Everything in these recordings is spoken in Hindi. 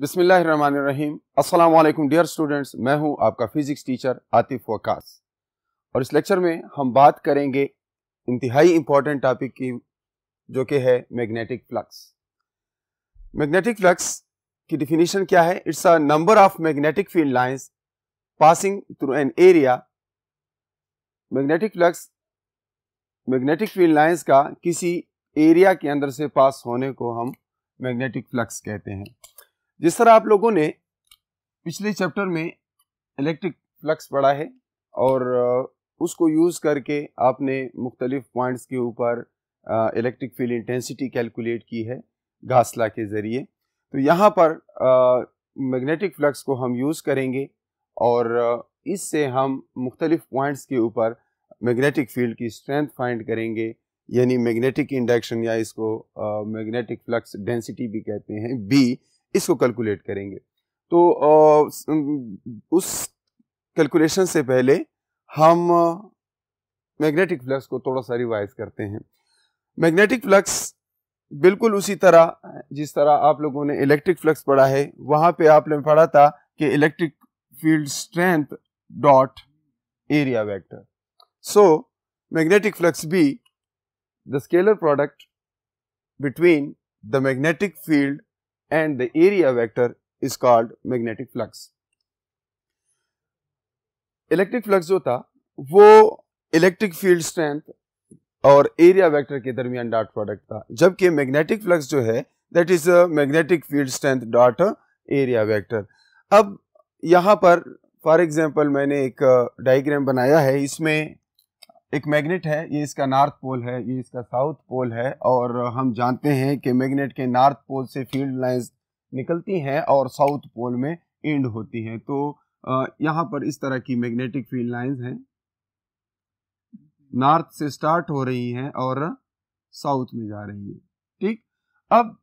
बिस्मिल्लाहिर्रहमानिर्रहीम। अस्सलाम वालेकुम डियर स्टूडेंट्स, मैं हूं आपका फिज़िक्स टीचर आतिफ वकास और इस लेक्चर में हम बात करेंगे इंतहाई इम्पॉर्टेंट टॉपिक की जो कि है मैग्नेटिक फ्लक्स। मैग्नेटिक फ्लक्स की डिफिनीशन क्या है? It's a number of magnetic field lines passing through an area. Magnetic flux magnetic field lines का किसी एरिया के अंदर से पास होने को हम मैग्नेटिक फ्लक्स कहते हैं। जिस तरह आप लोगों ने पिछले चैप्टर में इलेक्ट्रिक फ्लक्स पढ़ा है और उसको यूज़ करके आपने मुख्तलिफ पॉइंट्स के ऊपर इलेक्ट्रिक फील्ड इंटेंसिटी कैलकुलेट की है घासला के ज़रिए, तो यहाँ पर मैग्नेटिक फ्लक्स को हम यूज़ करेंगे और इससे हम मुख्तलिफ पॉइंट्स के ऊपर मैग्नेटिक फील्ड की स्ट्रेंथ फाइंड करेंगे, यानी मैग्नेटिक इंडक्शन या इसको मैग्नेटिक फ्लक्स डेंसिटी भी कहते हैं बी, इसको कैलकुलेट करेंगे। तो उस कैलकुलेशन से पहले हम मैग्नेटिक फ्लक्स को थोड़ा सा रिवाइज करते हैं। मैग्नेटिक फ्लक्स बिल्कुल उसी तरह जिस तरह आप लोगों ने इलेक्ट्रिक फ्लक्स पढ़ा है, वहाँ पे आपने पढ़ा था कि electric field strength dot area vector. So magnetic flux B the scalar product between the magnetic field and the area vector is called magnetic flux. Electric flux जो था वो electric field strength और area vector के दरमियान dot product था, जबकि magnetic flux जो है that is a magnetic field strength dot area vector. अब यहाँ पर for example मैंने एक diagram बनाया है, इसमें एक मैग्नेट है, ये इसका नॉर्थ पोल है, ये इसका साउथ पोल है और हम जानते हैं कि मैग्नेट के नॉर्थ पोल से फील्ड लाइंस निकलती हैं और साउथ पोल में एंड होती हैं। तो यहाँ पर इस तरह की मैग्नेटिक फील्ड लाइंस हैं, नॉर्थ से स्टार्ट हो रही हैं और साउथ में जा रही है। ठीक, अब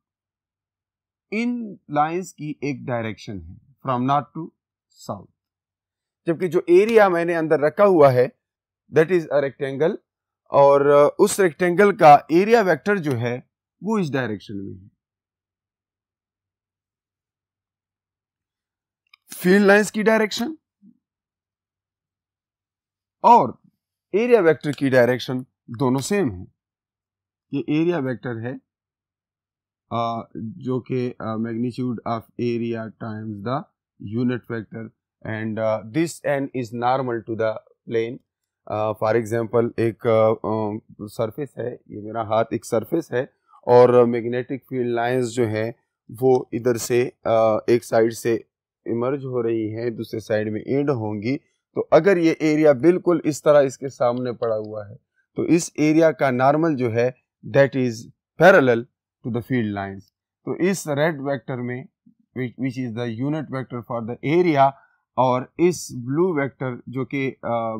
इन लाइंस की एक डायरेक्शन है फ्रॉम नॉर्थ टू साउथ, जबकि जो एरिया मैंने अंदर रखा हुआ है That is a rectangle और उस रेक्टेंगल का एरिया वेक्टर जो है वो इस डायरेक्शन में है। फील्ड लाइंस की डायरेक्शन और एरिया वेक्टर की डायरेक्शन दोनों सेम है। ये एरिया वेक्टर है जो कि magnitude of area times the unit vector and this N is normal to the plane. For example एक सरफेस है, ये मेरा हाथ एक सरफेस है और मैग्नेटिक फील्ड लाइंस जो है वो इधर से एक साइड से इमर्ज हो रही हैं, दूसरे साइड में एंड होंगी। तो अगर ये एरिया बिल्कुल इस तरह इसके सामने पड़ा हुआ है तो इस एरिया का नॉर्मल जो है that is parallel to the field lines. तो इस रेड वेक्टर में which is the unit vector for the area और इस ब्लू वेक्टर जो कि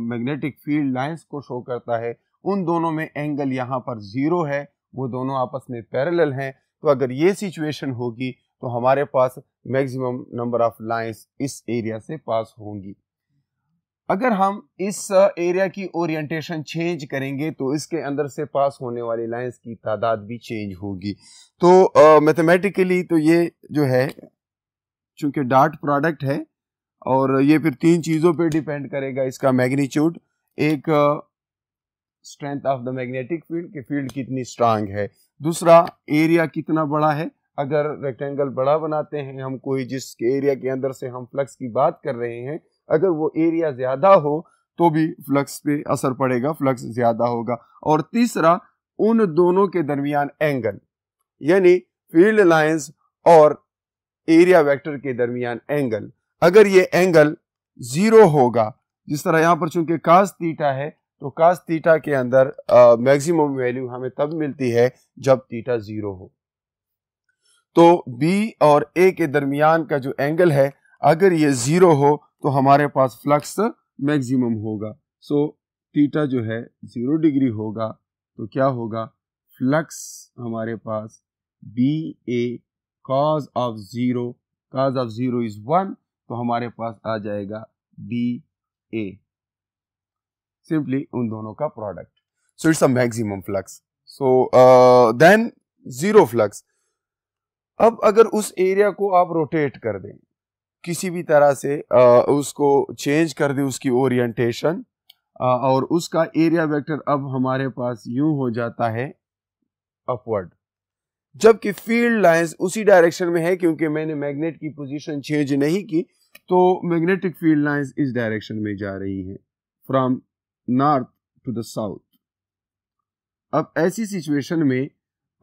मैग्नेटिक फील्ड लाइंस को शो करता है, उन दोनों में एंगल यहाँ पर ज़ीरो है, वो दोनों आपस में पैरेलल हैं। तो अगर ये सिचुएशन होगी तो हमारे पास मैक्सिमम नंबर ऑफ लाइंस इस एरिया से पास होंगी। अगर हम इस एरिया की ओरिएंटेशन चेंज करेंगे तो इसके अंदर से पास होने वाली लाइंस की तादाद भी चेंज होगी। तो मैथमेटिकली तो ये जो है चूँकि डॉट प्रोडक्ट है और ये फिर तीन चीज़ों पे डिपेंड करेगा, इसका मैग्नीट्यूड, एक strength of the magnetic field कि फील्ड कितनी स्ट्रांग है, दूसरा एरिया कितना बड़ा है। अगर रेक्टेंगल बड़ा बनाते हैं हम कोई जिस एरिया के अंदर से हम फ्लक्स की बात कर रहे हैं, अगर वो एरिया ज़्यादा हो तो भी फ्लक्स पे असर पड़ेगा, फ्लक्स ज़्यादा होगा। और तीसरा उन दोनों के दरमियान एंगल, यानी फील्ड लाइंस और एरिया वेक्टर के दरमियान एंगल। अगर ये एंगल ज़ीरो होगा, जिस तरह यहाँ पर चूंकि कास थीटा है तो कास थीटा के अंदर मैक्सिमम वैल्यू हमें तब मिलती है जब थीटा ज़ीरो हो। तो बी और ए के दरमियान का जो एंगल है अगर ये ज़ीरो हो तो हमारे पास फ्लक्स मैक्सिमम होगा। सो थीटा जो है 0 डिग्री होगा, तो क्या होगा फ्लक्स हमारे पास B A cos of zero, cos of zero is 1, तो हमारे पास आ जाएगा बी ए, सिंपली उन दोनों का product. So it's a maximum flux. So then zero flux. अब अगर उस एरिया को आप रोटेट कर दें किसी भी तरह से, उसको चेंज कर दें उसकी ओरिएंटेशन, और उसका एरिया वेक्टर अब हमारे पास यूं हो जाता है अपवर्ड, जबकि फील्ड लाइंस उसी डायरेक्शन में है क्योंकि मैंने मैग्नेट की पोजीशन चेंज नहीं की, तो मैग्नेटिक फील्ड लाइंस इस डायरेक्शन में जा रही है from north to the south. अब ऐसी सिचुएशन में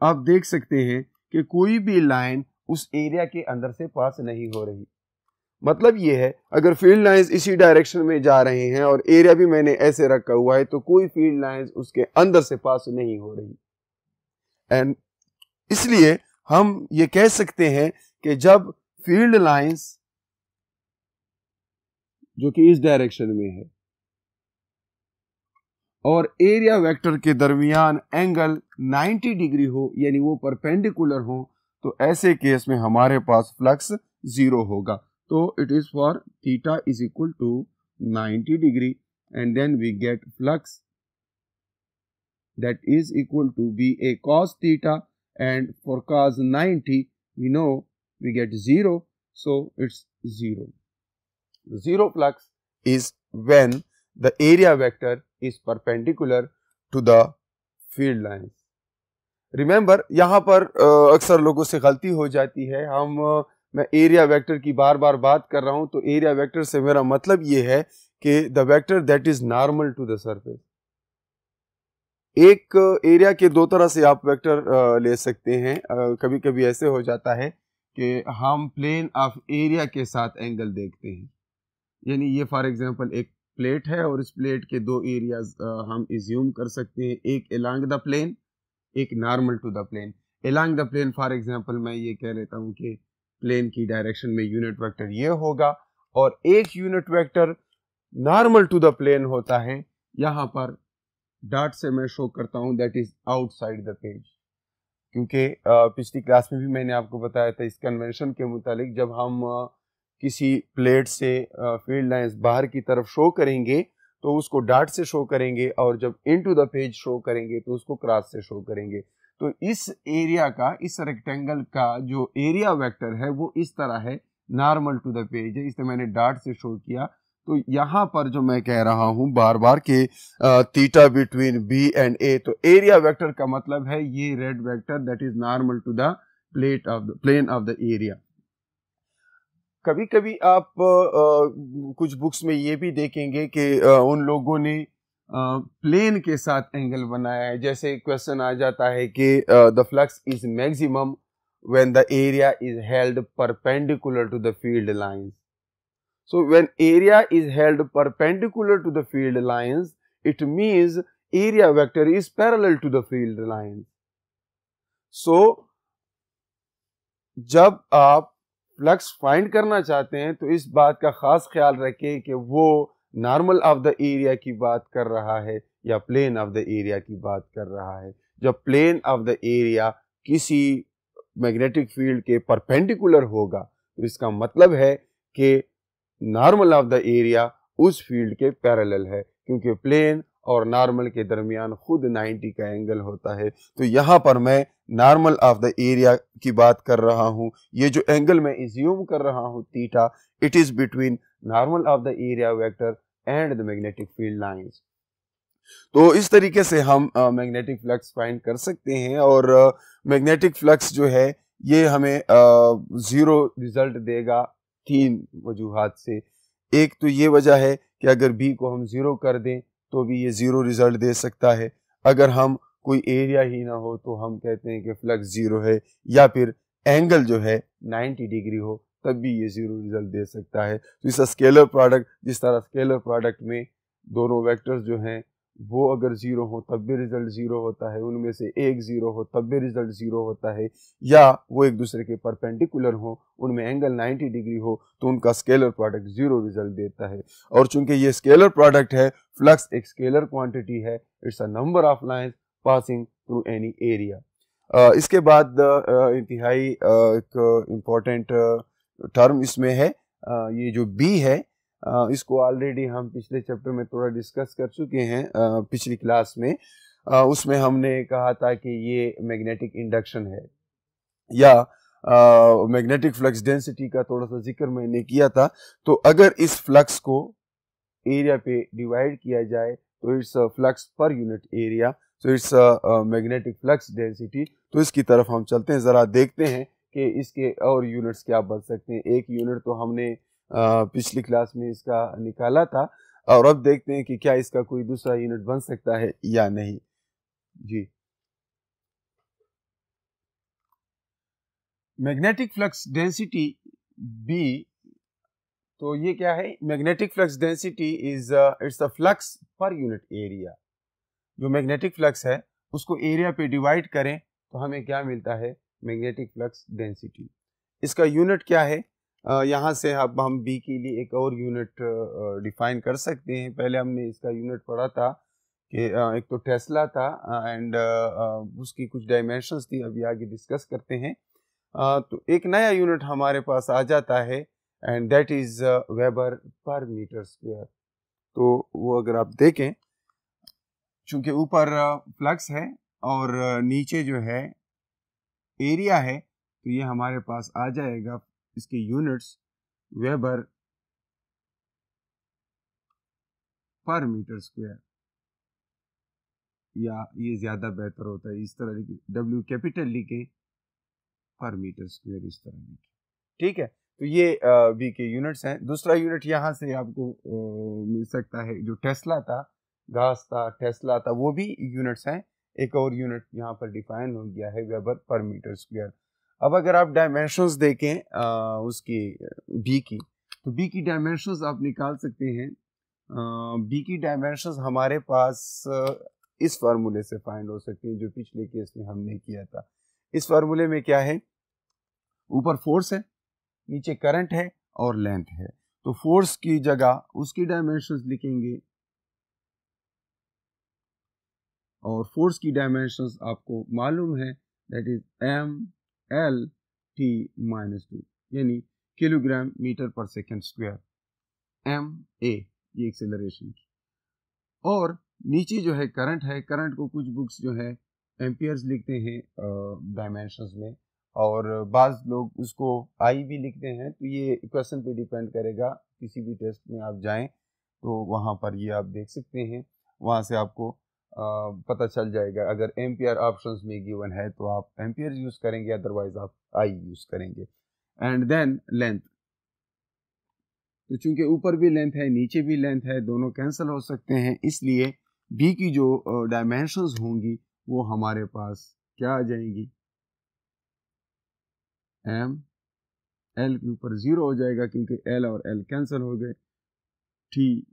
आप देख सकते हैं कि कोई भी लाइन उस एरिया के अंदर से पास नहीं हो रही। मतलब ये है अगर फील्ड लाइंस इसी डायरेक्शन में जा रहे हैं और एरिया भी मैंने ऐसे रखा हुआ है, तो कोई फील्ड लाइंस उसके अंदर से पास नहीं हो रही। एंड इसलिए हम ये कह सकते हैं कि जब फील्ड लाइंस जो कि इस डायरेक्शन में है और एरिया वेक्टर के दरमियान एंगल 90 डिग्री हो, यानी वो परपेंडिकुलर हो, तो ऐसे केस में हमारे पास फ्लक्स जीरो होगा। तो it is for theta is equal to 90 degree and then we get flux that is equal to B A cos theta, and for cos 90 we know we get zero, so it's zero. Zero flux is when the area vector is perpendicular to the field lines. Remember, यहाँ पर अक्सर लोगों से गलती हो जाती है, मैं एरिया वेक्टर की बार बार बात कर रहा हूं, तो एरिया वेक्टर से मेरा मतलब ये है कि the vector that is normal to the surface. एक एरिया के दो तरह से आप वेक्टर ले सकते हैं। कभी कभी ऐसे हो जाता है कि हम प्लेन ऑफ एरिया के साथ एंगल देखते हैं, यानी ये फॉर एग्जांपल एक प्लेट है और इस प्लेट के दो एरियाज हम एज्यूम कर सकते हैं, एक एलॉन्ग द प्लेन, एक normal to the plane. Along the plane for example मैं ये कह लेता हूँ कि प्लेन की डायरेक्शन में यूनिट वेक्टर ये होगा, और एक unit vector normal to the plane होता है, यहाँ पर डॉट से मैं शो करता हूँ, that is outside the page, क्योंकि पिछली क्लास में भी मैंने आपको बताया था इस कन्वेंशन के मुताबिक जब हम किसी प्लेट से फील्ड लाइंस बाहर की तरफ शो करेंगे तो उसको डॉट से शो करेंगे, और जब इनटू द पेज शो करेंगे तो उसको क्रॉस से शो करेंगे। तो इस एरिया का, इस रेक्टेंगल का जो एरिया वेक्टर है वो इस तरह है, नॉर्मल टू द पेज है, इसलिए मैंने डॉट से शो किया। तो यहाँ पर जो मैं कह रहा हूँ बार बार कि theta between B and A, तो एरिया वेक्टर का मतलब है ये red vector that is normal to the plane of the area. कभी कभी आप कुछ बुक्स में ये भी देखेंगे कि उन लोगों ने प्लेन के साथ एंगल बनाया है, जैसे क्वेश्चन आ जाता है कि the flux is maximum when the area is held perpendicular to the field lines. So when area is held perpendicular to the field lines it means area vector is parallel to the field lines. So जब आप फ्लक्स फाइंड करना चाहते हैं तो इस बात का खास ख्याल रखें कि वो नॉर्मल ऑफ द एरिया की बात कर रहा है या प्लेन ऑफ द एरिया की बात कर रहा है। जब प्लेन ऑफ द एरिया किसी मैग्नेटिक फील्ड के परपेंडिकुलर होगा तो इसका मतलब है कि नॉर्मल ऑफ द एरिया उस फील्ड के पैरेलल है, क्योंकि प्लेन और नॉर्मल के दरमियान खुद 90 का एंगल होता है। तो यहाँ पर मैं नॉर्मल ऑफ द एरिया की बात कर रहा हूँ, ये जो एंगल मैं एज्यूम कर रहा हूँ theta, it is between normal of the area vector and the magnetic field lines. तो इस तरीके से हम मैग्नेटिक फ्लक्स फाइंड कर सकते हैं, और मैग्नेटिक फ्लक्स जो है ये हमें जीरो रिजल्ट देगा तीन वजूहात से। एक तो ये वजह है कि अगर बी को हम जीरो कर दें तो भी ये जीरो रिजल्ट दे सकता है, अगर हम कोई एरिया ही ना हो तो हम कहते हैं कि फ्लक्स जीरो है, या फिर एंगल जो है 90 डिग्री हो तब भी ये जीरो रिजल्ट दे सकता है। तो इस स्केलर प्रोडक्ट, जिस तरह स्केलर प्रोडक्ट में दोनों वेक्टर्स जो हैं वो अगर जीरो हो तब भी रिजल्ट जीरो होता है, उनमें से एक जीरो हो तब भी रिजल्ट जीरो होता है, या वो एक दूसरे के परपेंडिकुलर हो, उनमें एंगल 90 डिग्री हो तो उनका स्केलर प्रोडक्ट जीरो रिजल्ट देता है। और चूंकि ये स्केलर प्रोडक्ट है, फ्लक्स एक स्केलर क्वांटिटी है, it's a number of lines passing through any area. इसके बाद इंतहाई एक इम्पॉर्टेंट टर्म इसमें है, ये जो बी है इसको ऑलरेडी हम पिछले चैप्टर में थोड़ा डिस्कस कर चुके हैं। पिछली क्लास में उसमें हमने कहा था कि ये मैग्नेटिक इंडक्शन है, या मैग्नेटिक फ्लक्स डेंसिटी का थोड़ा सा जिक्र मैंने किया था। तो अगर इस फ्लक्स को एरिया पे डिवाइड किया जाए तो it's flux per unit area, तो इट्स मैग्नेटिक फ्लक्स डेंसिटी। तो इसकी तरफ हम चलते हैं, ज़रा देखते हैं कि इसके और यूनिट्स क्या बन सकते हैं। एक यूनिट तो हमने पिछली क्लास में इसका निकाला था, और अब देखते हैं कि क्या इसका कोई दूसरा यूनिट बन सकता है या नहीं। जी, मैग्नेटिक फ्लक्स डेंसिटी बी, तो ये क्या है? Magnetic flux density is it's the flux per unit area. जो मैग्नेटिक फ्लक्स है उसको एरिया पे डिवाइड करें तो हमें क्या मिलता है? Magnetic flux density. इसका यूनिट क्या है? यहाँ से हम बी के लिए एक और यूनिट डिफाइन कर सकते हैं। पहले हमने इसका यूनिट पढ़ा था कि एक तो टेस्ला था एंड उसकी कुछ डायमेंशंस थी, अभी आगे डिस्कस करते हैं। तो एक नया यूनिट हमारे पास आ जाता है and that is weber per metre square. तो वो अगर आप देखें, चूँकि ऊपर फ्लक्स है और नीचे जो है एरिया है, तो ये हमारे पास आ जाएगा इसके units weber per metre square, या ये ज्यादा बेहतर होता है इस तरह लिखे, डब्ल्यू कैपिटल लिखे पर मीटर स्क्वायर, इस तरह लिखे। ठीक है, तो ये बी के यूनिट्स हैं। दूसरा यूनिट यहाँ से आपको मिल सकता है, जो टेस्ला था, घास था, टेस्ला था, वो भी यूनिट्स हैं। एक और यूनिट यहाँ पर डिफाइन हो गया है वेबर पर मीटर स्क्वायर। अब अगर आप डायमेंशंस देखें उसकी बी की, तो बी की डायमेंशंस आप निकाल सकते हैं। बी की डायमेंशंस हमारे पास इस फार्मूले से फाइंड हो सकती हैं जो पिछले केस में हमने किया था। इस फार्मूले में क्या है? ऊपर फोर्स है, नीचे करंट है और लेंथ है। तो फोर्स की जगह उसकी डायमेंशंस लिखेंगे, और फोर्स की डायमेंशंस आपको मालूम है, that is m L T minus 2, यानी kilogram metre per second square, m A ये एक्सेलरेशन की। और नीचे जो है करंट है, करंट को कुछ बुक्स जो है एम्पियर्स लिखते हैं डायमेंशंस में, और बाज़ लोग उसको I भी लिखते हैं। तो ये क्वेश्चन पे डिपेंड करेगा, किसी भी टेस्ट में आप जाएं तो वहाँ पर ये आप देख सकते हैं, वहाँ से आपको पता चल जाएगा। अगर एम्पियर ऑप्शंस में गिवन है तो आप एम्पियर यूज करेंगे, अदरवाइज आप आई यूज करेंगे। एंड देन लेंथ, तो चूंकि ऊपर भी लेंथ है नीचे भी लेंथ है, दोनों कैंसिल हो सकते हैं, इसलिए बी की जो डायमेंशंस होंगी वो हमारे पास क्या आ जाएंगी? एम, एल के ऊपर जीरो हो जाएगा क्योंकि एल और एल कैंसिल हो गए, टी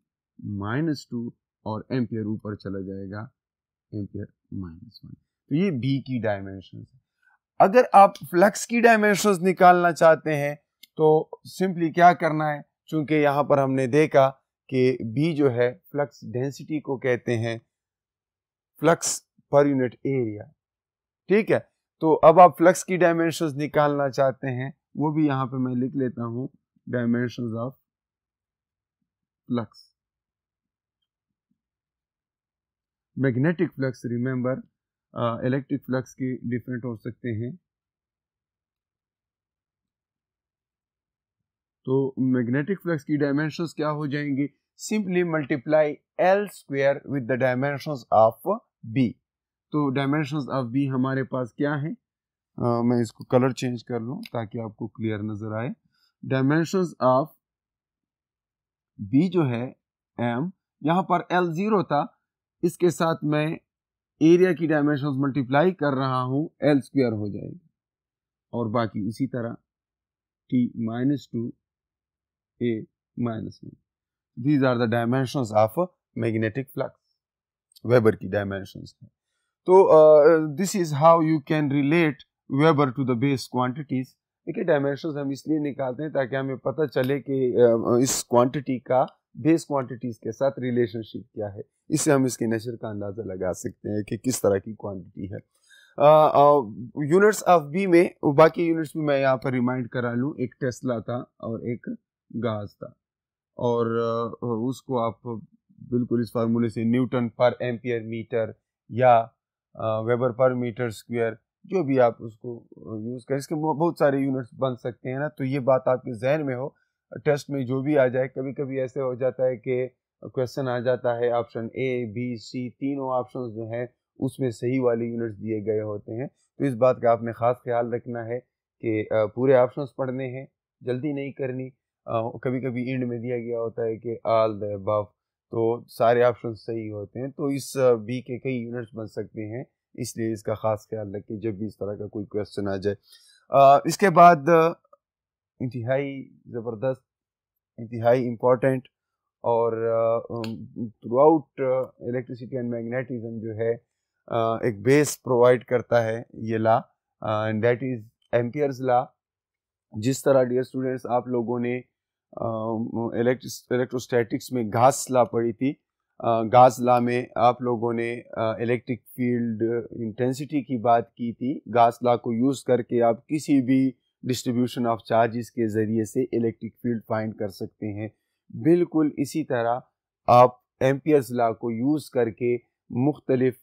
माइनस टू, और एम्पियर ऊपर चला जाएगा, एम्पियर माइनस 1। तो ये बी की डायमेंशंस है। अगर आप फ्लक्स की डायमेंशंस निकालना चाहते हैं तो सिंपली क्या करना है, चूंकि यहाँ पर हमने देखा कि बी जो है फ्लक्स डेंसिटी को कहते हैं फ्लक्स पर यूनिट एरिया। ठीक है, तो अब आप फ्लक्स की डायमेंशंस निकालना चाहते हैं, वो भी यहाँ पे मैं लिख लेता हूँ, dimensions of flux. Magnetic flux, remember electric flux के डिफरेंट हो सकते हैं, तो मैग्नेटिक फ्लक्स की डायमेंशंस क्या हो जाएंगी? Simply multiply L square with the dimensions of B. तो डायमेंशंस ऑफ बी हमारे पास क्या है? मैं इसको कलर चेंज कर लूं ताकि आपको क्लियर नजर आए। डायमेंशंस ऑफ बी जो है एम, यहाँ पर एल जीरो था, इसके साथ मैं एरिया की डायमेंशंस मल्टीप्लाई कर रहा हूँ, एल स्क्वायर हो जाएगी, और बाकी उसी तरह T minus two, A minus one. These are the dimensions of magnetic flux, weber की डायमेंशंस है। तो this is how you can relate weber to the base quantities. देखिए, डायमेंशंस हम इसलिए निकालते हैं ताकि हमें पता चले कि इस क्वांटिटी का बेस क्वांटिटीज के साथ रिलेशनशिप क्या है, इससे हम इसके नेचर का अंदाज़ा लगा सकते हैं कि किस तरह की क्वांटिटी है। यूनिट्स ऑफ बी में बाकी यूनिट्स भी मैं यहाँ पर रिमाइंड करा लूँ, एक टेस्ला था और एक गाज था, और उसको आप बिल्कुल इस फार्मूले से न्यूटन पर एम्पियर मीटर या वेबर पर मीटर स्क्वायर जो भी आप उसको यूज़ करें, इसके बहुत सारे यूनिट्स बन सकते हैं ना, तो ये बात आपके जहन में हो। टेस्ट में जो भी आ जाए, कभी कभी ऐसे हो जाता है कि क्वेश्चन आ जाता है ऑप्शन ए बी सी, तीनों ऑप्शन जो हैं उसमें सही वाले यूनिट्स दिए गए होते हैं, तो इस बात का आपने ख़ास ख्याल रखना है कि पूरे ऑप्शंस पढ़ने हैं, जल्दी नहीं करनी। कभी कभी एंड में दिया गया होता है कि ऑल द अबव, तो सारे ऑप्शन सही होते हैं, तो इस बी के कई यूनिट्स बन सकते हैं, इसलिए इसका ख़ास ख्याल रखें जब भी इस तरह का कोई क्वेश्चन आ जाए। इसके बाद इंतहाई ज़बरदस्त, इंतहाई इम्पॉर्टेंट और throughout electricity and magnetism जो है एक बेस प्रोवाइड करता है ये law, and that is Ampere's law. जिस तरह डियर स्टूडेंट्स आप लोगों ने इलेक्ट्रोस्टैटिक्स में घासला पढ़ी थी, घासला में आप लोगों ने इलेक्ट्रिक फील्ड इंटेंसिटी की बात की थी। घासला को यूज़ करके आप किसी भी डिस्ट्रीब्यूशन ऑफ चार्जेस के ज़रिए से इलेक्ट्रिक फील्ड फाइंड कर सकते हैं। बिल्कुल इसी तरह आप एम्पीयर्स लॉ को यूज़ करके मुख्तलिफ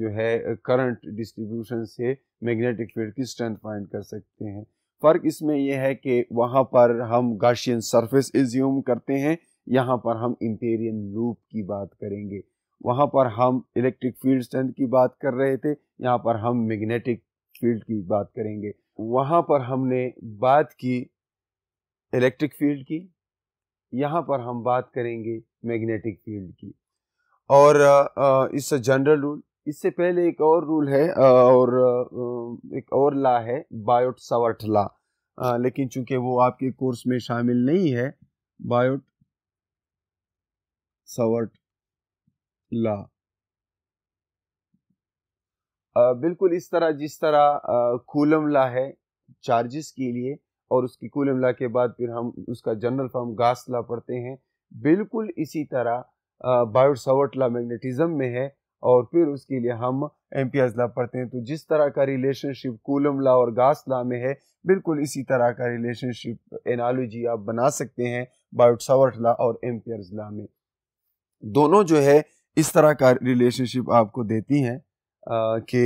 जो है करंट डिस्ट्रीब्यूशन से मैग्नेटिक फील्ड की स्ट्रेंथ फाइंड कर सकते हैं। फ़र्क इसमें यह है कि वहाँ पर हम गाशियन सरफेस एज्यूम करते हैं, यहाँ पर हम एम्पीरियन लूप की बात करेंगे। वहाँ पर हम इलेक्ट्रिक फील्ड स्ट्रेंथ की बात कर रहे थे, यहाँ पर हम मैग्नेटिक फील्ड की बात करेंगे। वहाँ पर हमने बात की इलेक्ट्रिक फील्ड की, यहाँ पर हम बात करेंगे मैग्नेटिक फील्ड की। और इस जनरल रूल, इससे पहले एक और रूल है और एक और लॉ है बायो-सावर्ट लॉ, लेकिन चूंकि वो आपके कोर्स में शामिल नहीं है। बायो-सावर्ट लॉ बिल्कुल इस तरह, जिस तरह कूलम लॉ है चार्जेस के लिए और उसकी कूलम लॉ के बाद फिर हम उसका जनरल फॉर्म गॉस लॉ पढ़ते हैं, बिल्कुल इसी तरह बायो-सावर्ट लॉ मैग्नेटिज्म में है और फिर उसके लिए हम एम्पीयर्स लॉ पढ़ते हैं। तो जिस तरह का रिलेशनशिप कूलम लॉ और गॉस लॉ में है, बिल्कुल इसी तरह का रिलेशनशिप एनालॉजी आप बना सकते हैं बायो-सावर्ट लॉ और एम्पीयर्स लॉ में। दोनों जो है इस तरह का रिलेशनशिप आपको देती हैं कि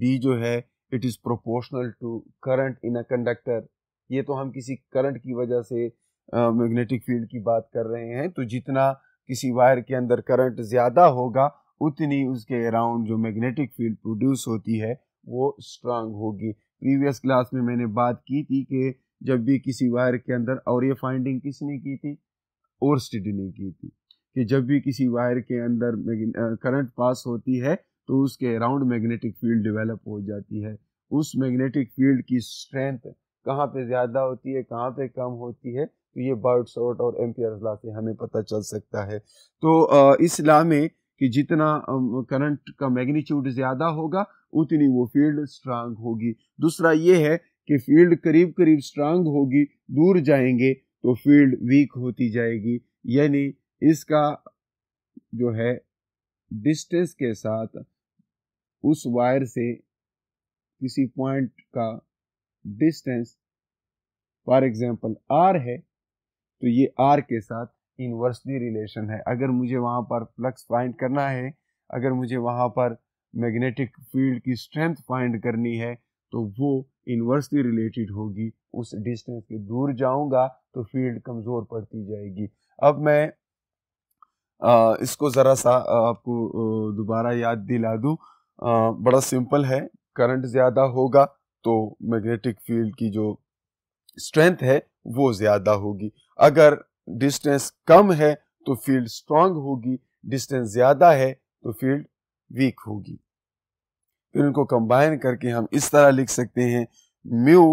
बी जो है it is proportional to current in a conductor. ये तो हम किसी करंट की वजह से मैग्नेटिक फील्ड की बात कर रहे हैं, तो जितना किसी वायर के अंदर करंट ज़्यादा होगा उतनी उसके अराउंड जो मैग्नेटिक फील्ड प्रोड्यूस होती है वो स्ट्रांग होगी। प्रीवियस क्लास में मैंने बात की थी कि जब भी किसी वायर के अंदर, और ये फाइंडिंग किसने की थी, ओर्स्टेड ने की थी, कि जब भी किसी वायर के अंदर करंट पास होती है तो उसके अराउंड मैग्नेटिक फील्ड डेवलप हो जाती है। उस मैग्नेटिक फील्ड की स्ट्रेंथ कहाँ पे ज़्यादा होती है, कहाँ पे कम होती है, तो ये बायो-सावर्ट और एम्पीयर्स लॉ से हमें पता चल सकता है। तो इस लॉ में कि जितना करंट का मैग्नीट्यूड ज़्यादा होगा उतनी वो फील्ड स्ट्रांग होगी। दूसरा ये है कि फील्ड करीब करीब स्ट्रांग होगी, दूर जाएंगे तो फील्ड वीक होती जाएगी, यानी इसका जो है डिस्टेंस के साथ उस वायर से किसी पॉइंट का डिस्टेंस, फॉर एग्जांपल आर है, तो ये आर के साथ इन्वर्सली रिलेशन है। अगर मुझे वहाँ पर फ्लक्स फाइंड करना है, अगर मुझे वहाँ पर मैग्नेटिक फील्ड की स्ट्रेंथ फाइंड करनी है, तो वो इन्वर्सली रिलेटेड होगी। उस डिस्टेंस के दूर जाऊँगा तो फील्ड कमज़ोर पड़ती जाएगी। अब मैं इसको ज़रा सा आपको दोबारा याद दिला दूँ, बड़ा सिंपल है। करंट ज़्यादा होगा तो मैग्नेटिक फील्ड की जो स्ट्रेंथ है वो ज़्यादा होगी। अगर डिस्टेंस कम है तो फील्ड स्ट्रांग होगी, डिस्टेंस ज़्यादा है तो फील्ड वीक होगी। फिर इनको कंबाइन करके हम इस तरह लिख सकते हैं, म्यू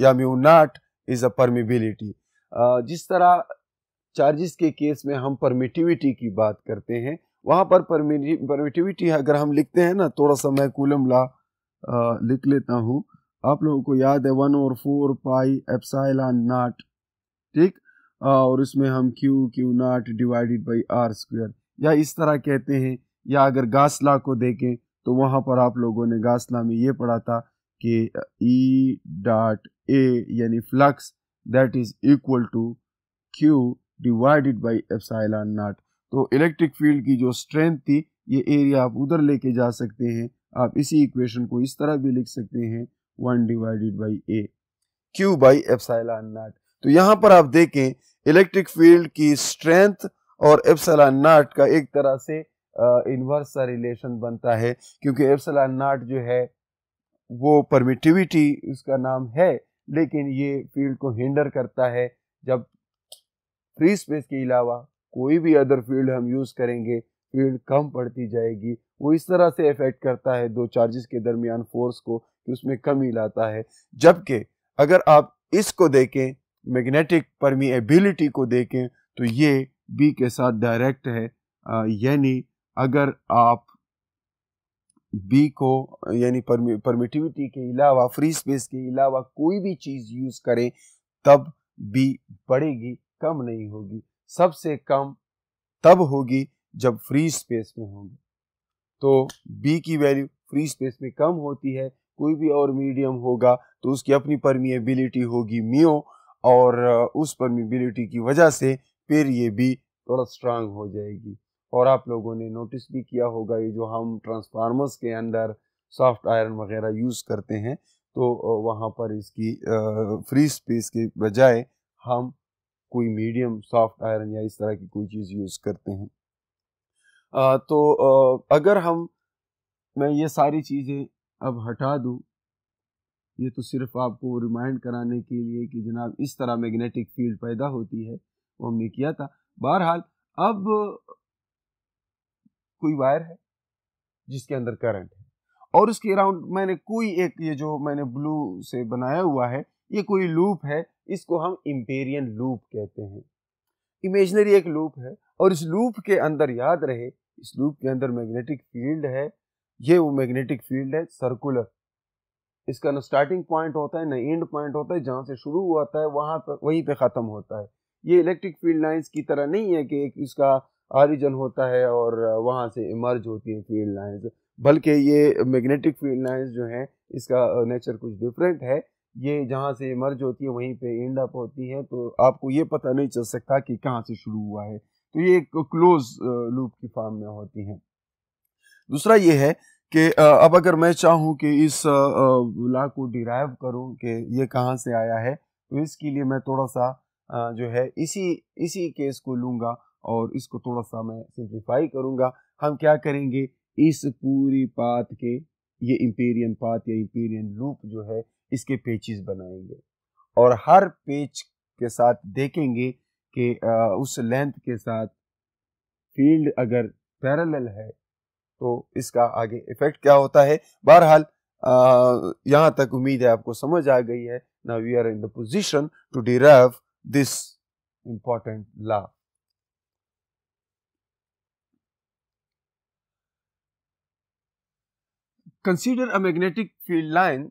या mu not is a permeability. जिस तरह चार्जेस के केस में हम परमिटिविटी की बात करते हैं, वहाँ पर परमिटिविटी अगर हम लिखते हैं ना, थोड़ा सा मैं कूलम लॉ लिख लेता हूँ, आप लोगों को याद है 1/4 पाई एप्सिलॉन नॉट, ठीक, और इसमें हम Q not divided by R², या इस तरह कहते हैं। या अगर गॉस लॉ को देखें तो वहाँ पर आप लोगों ने गॉस लॉ में ये पढ़ा था कि E.A यानी flux that is equal to Q divided by epsilon not. तो इलेक्ट्रिक फील्ड की जो स्ट्रेंथ थी, ये एरिया आप उधर लेके जा सकते हैं, आप इसी इक्वेशन को इस तरह भी लिख सकते हैं 1/A Q/ε0। तो यहाँ पर आप देखें इलेक्ट्रिक फील्ड की स्ट्रेंथ और एप्सिलॉन नॉट का एक तरह से इन्वर्स सा रिलेशन बनता है, क्योंकि एप्सिलॉन नॉट जो है वो परमिटिविटी उसका नाम है, लेकिन ये फील्ड को हिंडर करता है। जब फ्री स्पेस के अलावा कोई भी अदर फील्ड हम यूज़ करेंगे फील्ड कम पड़ती जाएगी। वो इस तरह से इफेक्ट करता है दो चार्जेस के दरमियान फोर्स को, कि उसमें कमी लाता है। जबकि अगर आप इसको देखें मैग्नेटिक परमिएबिलिटी को देखें तो ये B के साथ डायरेक्ट है, यानी अगर आप B को यानी परमिटिविटी के अलावा फ्री स्पेस के अलावा कोई भी चीज़ यूज़ करें तब B बढ़ेगी, कम नहीं होगी। सबसे कम तब होगी जब फ्री स्पेस में होंगे। तो B की वैल्यू फ्री स्पेस में कम होती है, कोई भी और मीडियम होगा तो उसकी अपनी परमिएबिलिटी होगी म्यू, और उस परमिबिलिटी की वजह से फिर ये भी थोड़ा स्ट्रांग हो जाएगी। और आप लोगों ने नोटिस भी किया होगा ये जो हम ट्रांसफार्मर्स के अंदर सॉफ्ट आयरन वगैरह यूज़ करते हैं तो वहाँ पर इसकी फ्री स्पेस के बजाय हम कोई मीडियम सॉफ्ट आयरन या इस तरह की कोई चीज़ यूज़ करते हैं। अगर मैं ये सारी चीज़ें अब हटा दूँ, ये तो सिर्फ आपको रिमाइंड कराने के लिए कि जनाब इस तरह मैग्नेटिक फील्ड पैदा होती है, वो हमने किया था। बहरहाल अब कोई वायर है जिसके अंदर करंट है और उसके अराउंड मैंने कोई एक ये जो मैंने ब्लू से बनाया हुआ है ये कोई लूप है, इसको हम एम्पीरियन लूप कहते हैं। इमेजिनरी एक लूप है और इस लूप के अंदर याद रहे इस लूप के अंदर मैग्नेटिक फील्ड है। ये वो मैग्नेटिक फील्ड है सर्कुलर, इसका ना स्टार्टिंग पॉइंट होता है ना एंड पॉइंट होता है, जहाँ से शुरू होता है वहाँ पर वहीं पे ख़त्म होता है। ये इलेक्ट्रिक फील्ड लाइंस की तरह नहीं है कि इसका ऑरिजन होता है और वहाँ से इमर्ज होती है फील्ड लाइंस, बल्कि ये मैग्नेटिक फील्ड लाइंस जो है इसका नेचर कुछ डिफरेंट है। ये जहाँ से इमर्ज होती है वहीं पे एंड अप होती है, तो आपको ये पता नहीं चल सकता कि कहाँ से शुरू हुआ है। तो ये एक क्लोज लूप की फॉर्म में होती है। दूसरा ये है कि अब अगर मैं चाहूँ कि इस लॉ को डिराइव करूँ कि ये कहाँ से आया है, तो इसके लिए मैं थोड़ा सा जो है इसी केस को लूँगा और इसको थोड़ा सा मैं सिंप्लीफाई करूँगा। हम क्या करेंगे इस पूरी पाथ के ये एम्पीरियन पाथ या एम्पीरियन लूप जो है इसके पेचेस बनाएंगे और हर पेच के साथ देखेंगे कि उस लेंथ के साथ फील्ड अगर पैरेलल है तो इसका आगे इफेक्ट क्या होता है। बहरहाल यहाँ तक उम्मीद है आपको समझ आ गई है। Now we are in the position to derive this important law. Consider a magnetic field line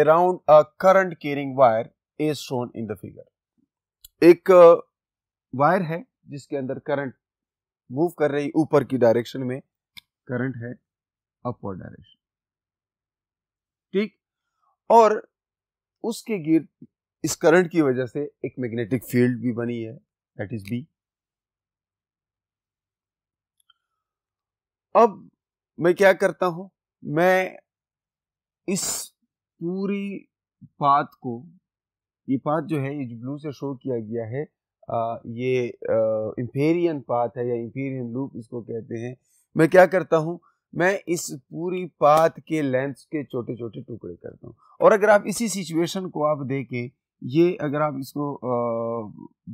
around a current carrying wire as shown in the figure. एक वायर है जिसके अंदर करंट मूव कर रही ऊपर की डायरेक्शन में, करंट है अपवर्ड डायरेक्शन, ठीक, और उसके गिर इस करंट की वजह से एक मैग्नेटिक फील्ड भी बनी है, दैट इज बी। अब मैं क्या करता हूं, मैं इस पूरी पाथ को, ये पाथ जो है ये जो ब्लू से शो किया गया है ये एम्पीरियन पाथ है या एम्पीरियन लूप इसको कहते हैं। मैं क्या करता हूं, मैं इस पूरी पाथ के लेंथ के छोटे छोटे टुकड़े करता हूं। और अगर आप इसी सिचुएशन को आप देखें, ये अगर आप इसको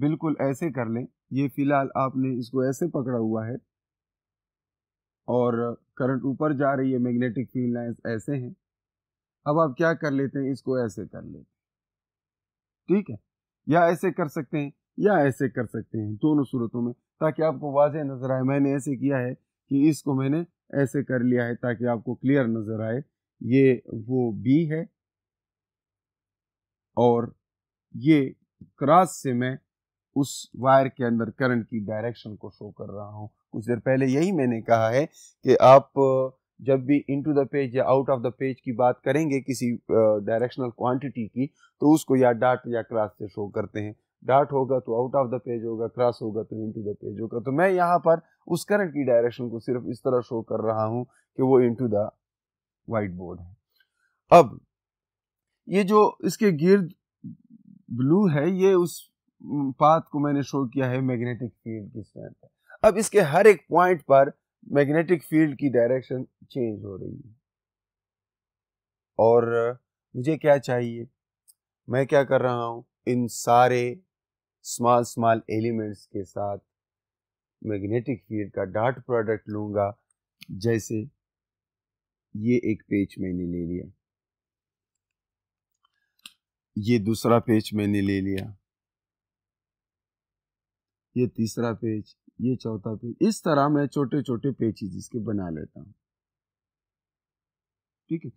बिल्कुल ऐसे कर लें, ये फिलहाल आपने इसको ऐसे पकड़ा हुआ है और करंट ऊपर जा रही है, मैग्नेटिक फील्ड लाइंस ऐसे हैं। अब आप क्या कर लेते हैं, इसको ऐसे कर लेते हैं, ठीक है, या ऐसे कर सकते हैं या ऐसे कर सकते हैं, दोनों सूरतों में, ताकि आपको वाजह नजर आए। मैंने ऐसे किया है कि इसको मैंने ऐसे कर लिया है ताकि आपको क्लियर नजर आए। ये वो बी है और ये क्रॉस से मैं उस वायर के अंदर करंट की डायरेक्शन को शो कर रहा हूँ। कुछ देर पहले यही मैंने कहा है कि आप जब भी इनटू द पेज या आउट ऑफ द पेज की बात करेंगे किसी डायरेक्शनल क्वांटिटी की, तो उसको या डॉट या क्रॉस से शो करते हैं। डॉट होगा तो आउट ऑफ द पेज होगा, क्रॉस होगा तो इनटू द पेज होगा। तो मैं यहाँ पर उस करंट की डायरेक्शन को सिर्फ इस तरह शो कर रहा हूँ कि वो इनटू द वाइट बोर्ड है। अब ये जो इसके गिर्द ब्लू है ये उस पाथ को मैंने शो किया है मैग्नेटिक फील्ड की स्ट्रेंथ है। अब इसके हर एक पॉइंट पर मैग्नेटिक फील्ड की डायरेक्शन चेंज हो रही है और मुझे क्या चाहिए, मैं क्या कर रहा हूँ, इन सारे स्मॉल स्मॉल एलिमेंट्स के साथ मैग्नेटिक फील्ड का डॉट प्रोडक्ट लूँगा। जैसे ये एक पेज मैंने ले लिया, ये दूसरा पेज मैंने ले लिया, ये तीसरा पेज, ये चौथा पेज, इस तरह मैं छोटे छोटे पेजेस इसके बना लेता हूं। ठीक है,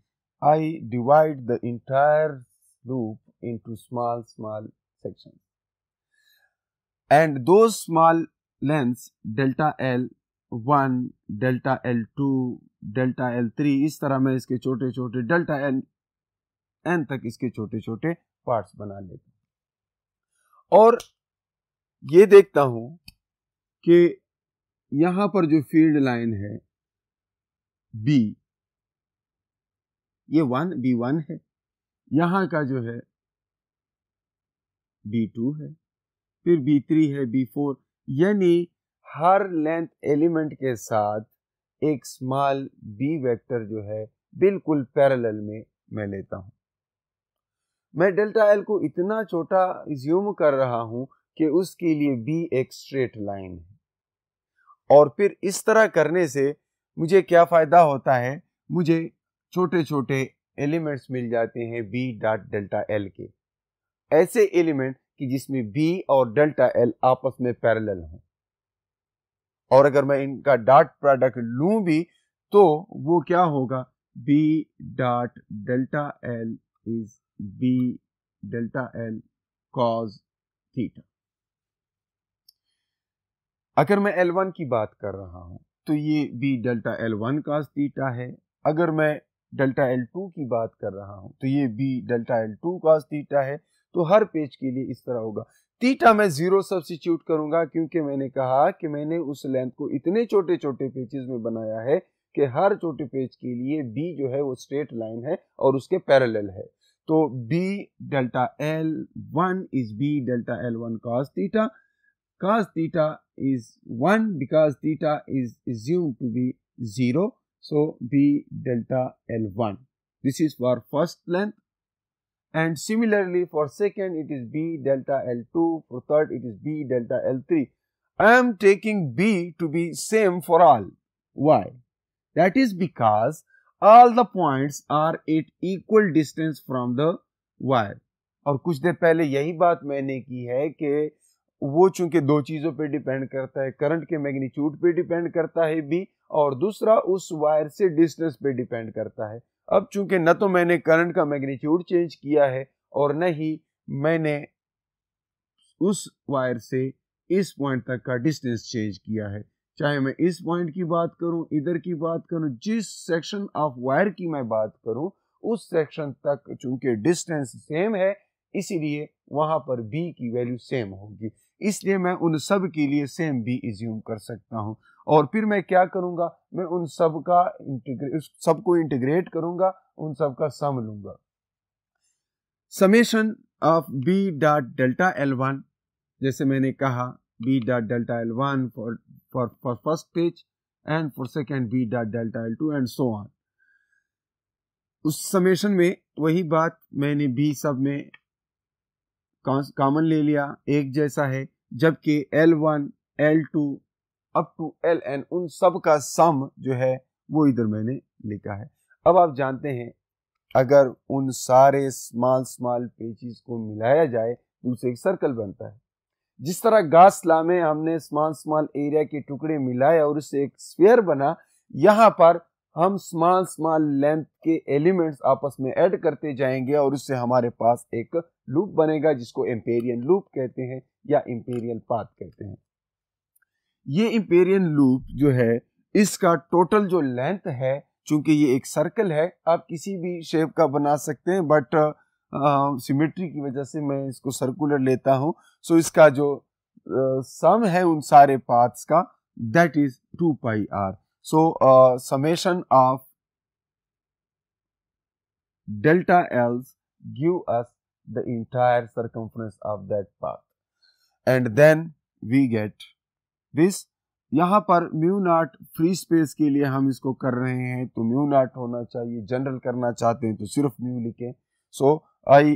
I divide the entire loop into small small section and दो small lengths delta L 1, delta L 2, delta L 3, इस तरह मैं इसके छोटे छोटे डेल्टा एल एन तक इसके छोटे छोटे पार्ट्स बना लेता हूं और ये देखता हूं कि यहां पर जो फील्ड लाइन है बी, ये वन बी वन है, यहां का जो है बी टू है, फिर बी थ्री है, बी फोर, यानी हर लेंथ एलिमेंट के साथ एक स्मॉल बी वेक्टर जो है बिल्कुल पैरेलल में मैं लेता हूं। मैं डेल्टा एल को इतना छोटा अज्यूम कर रहा हूं कि उसके लिए बी एक स्ट्रेट लाइन है और फिर इस तरह करने से मुझे क्या फायदा होता है, मुझे छोटे छोटे एलिमेंट्स मिल जाते हैं बी डॉट डेल्टा एल के, ऐसे एलिमेंट कि जिसमें बी और डेल्टा एल आपस में पैरेलल हो और अगर मैं इनका डॉट प्रोडक्ट लूं भी तो वो क्या होगा, B dot delta L is B delta L cos theta. अगर मैं L1 की बात कर रहा हूं तो ये B delta L1 cos theta है, अगर मैं डेल्टा L2 की बात कर रहा हूं तो ये B delta L2 cos theta है। तो हर पेज के लिए इस तरह होगा। थीटा मैं जीरो सब्स्टिट्यूट करूंगा क्योंकि मैंने कहा कि मैंने उस लेंथ को इतने छोटे छोटे पेजेस में बनाया है कि हर छोटे पेज के लिए बी जो है वो स्ट्रेट लाइन है और उसके पैरेलल है। तो B delta L1 is B delta L1 cos theta, cos theta is 1 because theta is assumed to be 0, so b delta L1. This is for first length and similarly for second it is b delta L2, for third it is b delta L3. I am taking b to be same for all. Why? That is because all the points are at equal distance from the wire. और कुछ देर पहले यही बात मैंने की है कि वो चूंकि दो चीज़ों पे डिपेंड करता है, करंट के मैग्नीट्यूड पे डिपेंड करता है बी और दूसरा उस वायर से डिस्टेंस पे डिपेंड करता है। अब चूंकि न तो मैंने करंट का मैग्नीट्यूड चेंज किया है और न ही मैंने उस वायर से इस पॉइंट तक का डिस्टेंस चेंज किया है, चाहे मैं इस पॉइंट की बात करूं, इधर की बात करूं, जिस सेक्शन ऑफ वायर की मैं बात करूं उस सेक्शन तक चूंकि डिस्टेंस सेम है इसीलिए वहां पर बी की वैल्यू सेम होगी, इसलिए मैं उन सब के लिए सेम बी एज्यूम कर सकता हूं और फिर मैं क्या करूंगा, मैं उन सब का सबको इंटीग्रेट करूंगा, उन सब का सम लूंगा। Summation of B dot delta L1, जैसे मैंने कहा B dot delta L1 for first page and for second B dot delta L2 and so on. उस समेशन में वही बात मैंने बी सब में कॉमन ले लिया, एक जैसा है, जबकि L1, L2 up to Ln उन सब का सम जो है वो इधर मैंने लिखा है। अब आप जानते हैं अगर उन सारे स्मॉल स्मॉल पेजेस को मिलाया जाए तो उसे एक सर्कल बनता है। जिस तरह घासला में हमने स्मॉल स्मॉल एरिया के टुकड़े मिलाए और उससे एक स्फीयर बना, यहाँ पर हम स्मॉल स्मॉल लेंथ के एलिमेंट्स आपस में ऐड करते जाएंगे और उससे हमारे पास एक लूप बनेगा जिसको एम्पीरियन लूप कहते हैं या एम्पीरियन पाथ कहते हैं। ये एम्पीरियन लूप जो है इसका टोटल जो लेंथ है, चूंकि ये एक सर्कल है आप किसी भी शेप का बना सकते हैं बट सिमेट्री की वजह से मैं इसको सर्कुलर लेता हूं, सो इसका जो सम है उन सारे पाथ्स का that is 2 pi r. So summation of delta L's give us the entire circumference of that path, and then we get this. यहाँ पर म्यू नॉट फ्री स्पेस के लिए हम इसको कर रहे हैं तो म्यू नॉट होना चाहिए, जनरल करना चाहते हैं तो सिर्फ म्यू लिखें. So I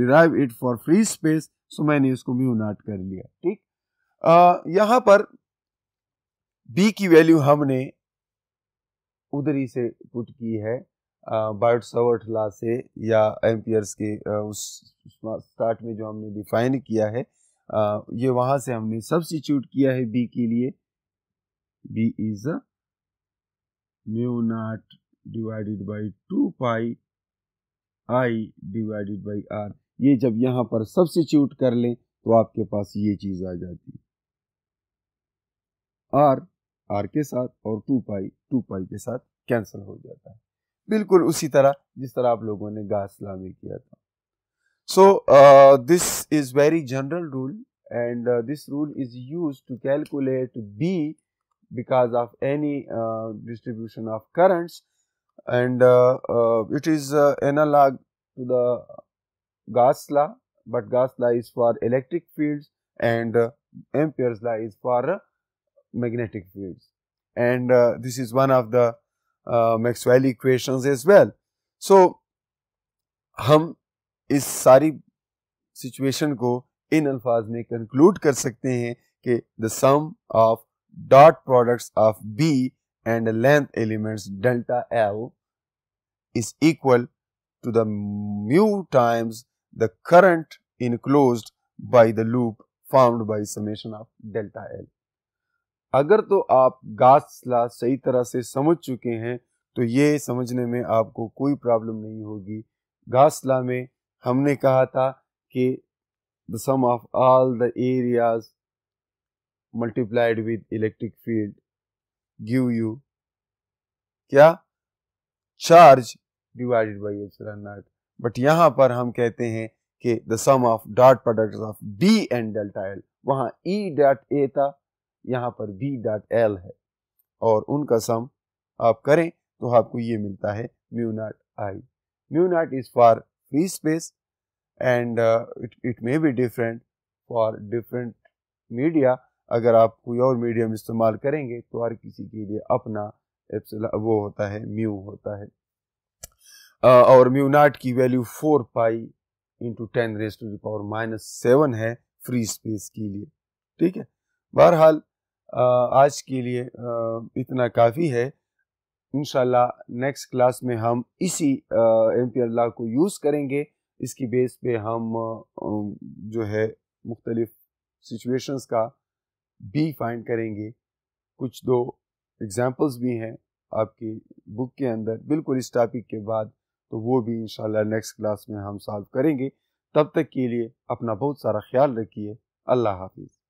derive it for free space, so मैंने इसको म्यू नॉट कर लिया. ठीक, यहाँ पर बी की वैल्यू हमने उधर ही से पुट की है बायो-सावर्ट लॉ से या एम्पियर्स के उस स्टार्ट में जो हमने डिफाइन किया है, ये वहां से हमने सब्स्टिट्यूट किया है बी के लिए. B is a mu not divided by 2 pi I divided by are. ये जब यहाँ पर सब्स्टिट्यूट कर लें तो आपके पास ये चीज आ जाती है, आर आर के साथ और 2 पाई के साथ कैंसिल हो जाता है, बिल्कुल उसी तरह जिस तरह आप लोगों ने घासला में किया था. So this is very general rule, and this rule is used to calculate B because of any distribution of currents, and it is analog to the Gauss law, but Gauss law is for electric fields and Ampere's law is for magnetic fields, and this is one of the Maxwell equations as well. So हम इस सारी सिचुएशन को इन अल्फाज में कंक्लूड कर सकते हैं कि the sum of dot products of B and length elements delta L is equal to the mu times the current enclosed by the loop formed by summation of delta L. अगर तो आप गॉस लॉ सही तरह से समझ चुके हैं तो ये समझने में आपको कोई प्रॉब्लम नहीं होगी. गॉस लॉ में हमने कहा था कि the sum of all the areas multiplied with electric field give you क्या, charge divided by epsilon not. But यहाँ पर हम कहते हैं कि the sum of dot products of B and delta L. वहाँ ई डॉट ए था, यहाँ पर बी डॉट एल है, और उनका सम आप करें तो आपको ये मिलता है mu not I. Mu not is for free space, and it may be different for different media. अगर आप कोई और medium इस्तेमाल करेंगे तो हर किसी के लिए अपना वो होता है, म्यू होता है. और म्यू नॉट की वैल्यू 4 पाई × 10⁻⁻⁷ है फ्री स्पेस के लिए. ठीक है, बहरहाल आज के लिए इतना काफ़ी है. इंशाल्लाह नेक्स्ट क्लास में हम इसी एम्पियर लॉ को यूज़ करेंगे. इसकी बेस पे हम जो है मुख्तलिफ सिचुएशंस का बी फाइंड करेंगे. कुछ 2 एग्जांपल्स भी हैं आपकी बुक के अंदर बिल्कुल इस टॉपिक के बाद, तो वो भी इंशाल्लाह नेक्स्ट क्लास में हम सॉल्व करेंगे. तब तक के लिए अपना बहुत सारा ख्याल रखिए. अल्लाह हाफिज़.